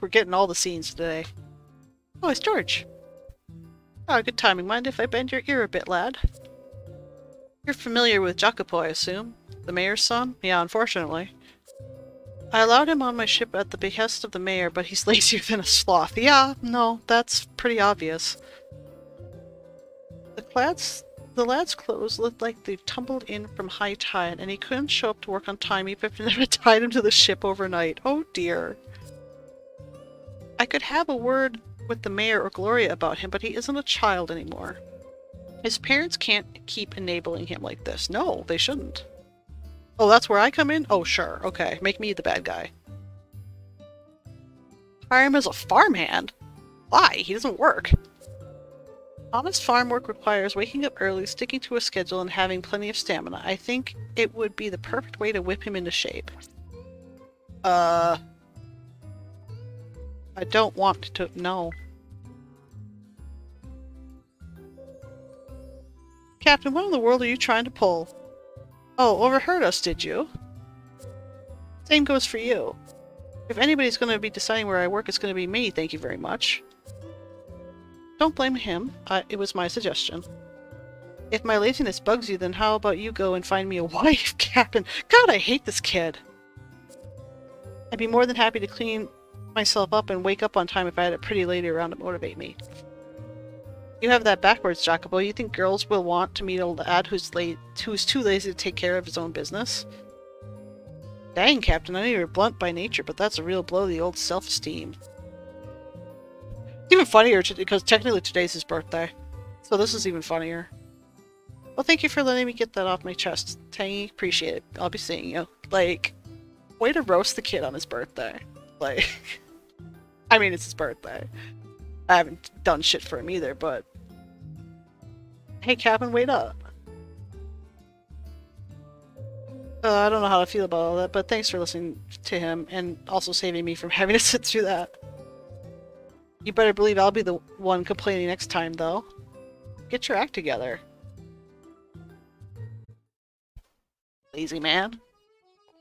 We're getting all the scenes today. Oh, it's George. Oh, good timing. Mind if I bend your ear a bit, lad? You're familiar with Jacopo, I assume? The mayor's son? Yeah, unfortunately. I allowed him on my ship at the behest of the mayor, but he's lazier than a sloth. Yeah, no, that's pretty obvious. The lad's clothes looked like they tumbled in from high tide, and he couldn't show up to work on time even if they had tied him to the ship overnight. Oh dear. I could have a word with the mayor or Gloria about him, but he isn't a child anymore. His parents can't keep enabling him like this. No, they shouldn't. Oh, that's where I come in? Oh, sure. Okay, make me the bad guy. Hire him as a farmhand? Why? He doesn't work. Honest farm work requires waking up early, sticking to a schedule, and having plenty of stamina. I think it would be the perfect way to whip him into shape. I don't want to... No. Captain, what in the world are you trying to pull? Oh, overheard us, did you? Same goes for you. If anybody's going to be deciding where I work, it's going to be me, thank you very much. Don't blame him. It was my suggestion. If my laziness bugs you, then how about you go and find me a wife, Captain? God, I hate this kid. I'd be more than happy to clean myself up and wake up on time if I had a pretty lady around to motivate me. You have that backwards, Jacopo. You think girls will want to meet a lad who's too lazy to take care of his own business? Dang, Captain, I know you're blunt by nature, but that's a real blow to the old self-esteem. Even funnier because technically today's his birthday, so this is even funnier. Well, thank you for letting me get that off my chest, Tangy. Appreciate it. I'll be seeing you. Like, way to roast the kid on his birthday. Like, I mean, it's his birthday. I haven't done shit for him either, but hey, Captain, wait up. I don't know how I feel about all that, but thanks for listening to him and also saving me from having to sit through that. You better believe I'll be the one complaining next time, though. Get your act together. Lazy man.